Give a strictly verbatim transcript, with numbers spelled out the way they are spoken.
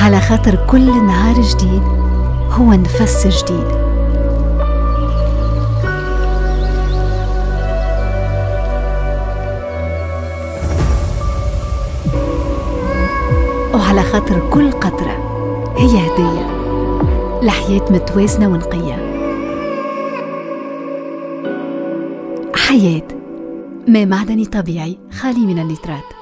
على خاطر كل نهار جديد هو نفس جديد. وعلى خاطر كل قطرة هي هدية لحياة متوازنة ونقية. حياة ما معدني طبيعي خالي من النترات.